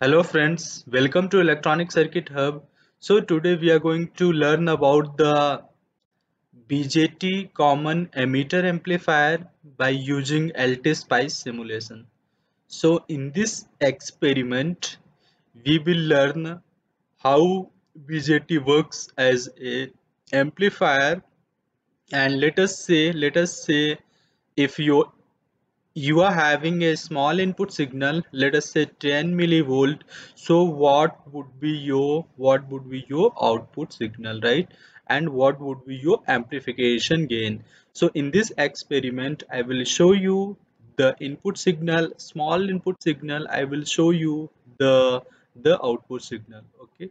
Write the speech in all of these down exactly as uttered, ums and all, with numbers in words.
Hello friends, welcome to Electronic Circuit Hub. So today we are going to learn about the B J T common emitter amplifier by using LTspice simulation. So in this experiment we will learn how B J T works as a amplifier, and let us say let us say if your you are having a small input signal, let us say ten millivolt. So what would be your what would be your output signal, right? And what would be your amplification gain? So in this experiment I will show you the input signal, small input signal, I will show you the the output signal. Okay,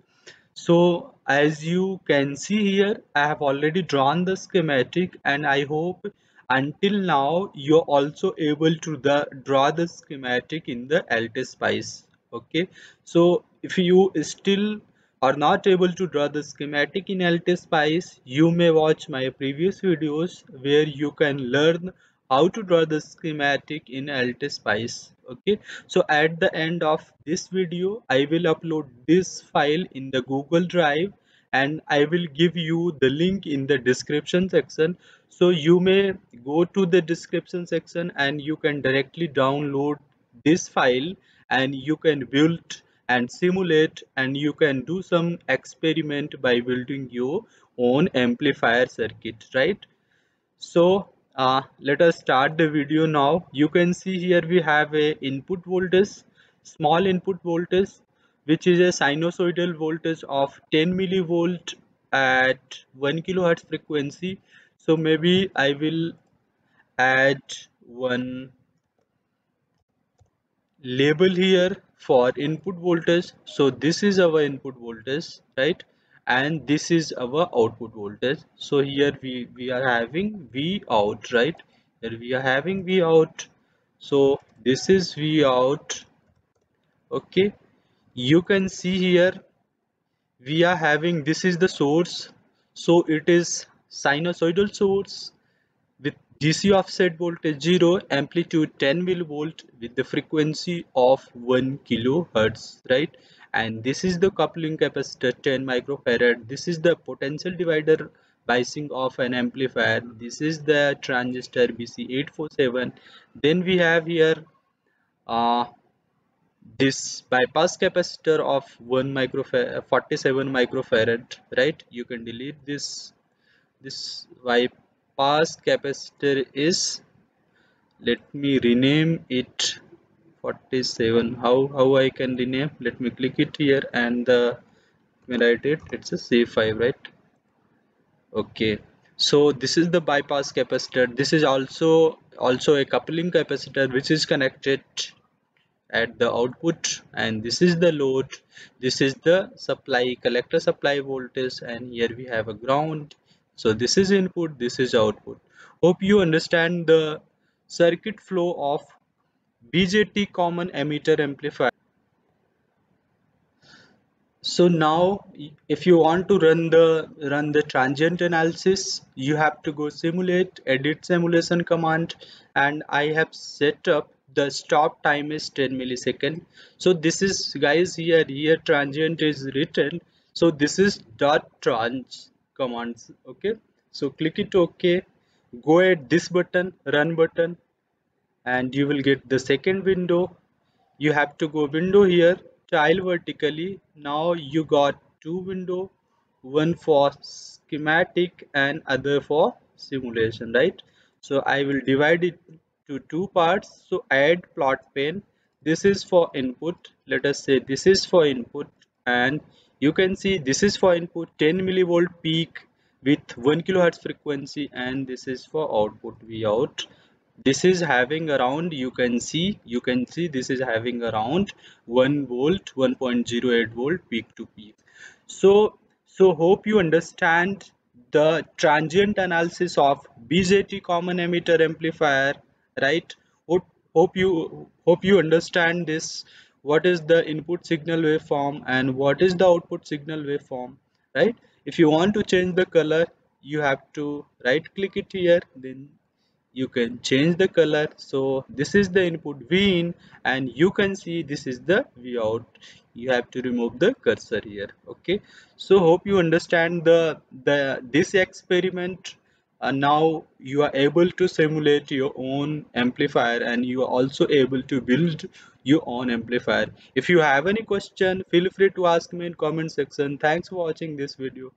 so as you can see here, I have already drawn the schematic, and I hope until now you're also able to the, draw the schematic in the LTspice. Okay, so if you still are not able to draw the schematic in LTspice, you may watch my previous videos where you can learn how to draw the schematic in LTspice. Okay, so at the end of this video I will upload this file in the Google Drive, and I will give you the link in the description section, so you may go to the description section and you can directly download this file, and you can build and simulate, and you can do some experiment by building your own amplifier circuit, right? So uh, let us start the video now. You can see here we have a input voltage, small input voltage, which is a sinusoidal voltage of ten millivolt at one kilohertz frequency. So maybe I will add one label here for input voltage. So this is our input voltage, right? And this is our output voltage. So here we, we are having V out, right? Here we are having V out. So this is V out. Okay. You can see here we are having, this is the source, so it is sinusoidal source with D C offset voltage zero, amplitude ten millivolt with the frequency of one kilohertz, right? And this is the coupling capacitor ten microfarad. This is the potential divider biasing of an amplifier. This is the transistor B C eight four seven. Then we have here uh, this bypass capacitor of one microfarad forty-seven microfarad, right? You can delete this. This bypass capacitor is, let me rename it forty-seven. How how I can rename? Let me click it here and uh, let me write it. It's a C five, right? Okay, so this is the bypass capacitor. This is also also a coupling capacitor which is connected at the output, and this is the load. This is the supply, collector supply voltage, and here we have a ground. So this is input, this is output. Hope you understand the circuit flow of B J T common emitter amplifier. So now if you want to run the run the transient analysis, you have to go simulate, edit simulation command, and I have set up the stop time is ten milliseconds. So this is, guys, here here transient is written, so this is dot trans commands. Okay, so click it. Okay, go at this button, run button, and you will get the second window. You have to go window here, tile vertically. Now you got two window, one for schematic and other for simulation, right? So I will divide it to two parts. So add plot pane. This is for input. Let us say this is for input, and you can see this is for input ten millivolt peak with one kilohertz frequency, and this is for output V out. This is having around, you can see you can see this is having around one volt, one point zero eight volt peak to peak. So so hope you understand the transient analysis of B J T common emitter amplifier, right? Hope hope you hope you understand this, what is the input signal waveform and what is the output signal waveform, right? If you want to change the color, you have to right click it here, then you can change the color. So this is the input V in, and you can see this is the V out. You have to remove the cursor here. Okay, so hope you understand the the this experiment. And now you are able to simulate your own amplifier, and you are also able to build your own amplifier. If you have any question, feel free to ask me in comment section. Thanks for watching this video.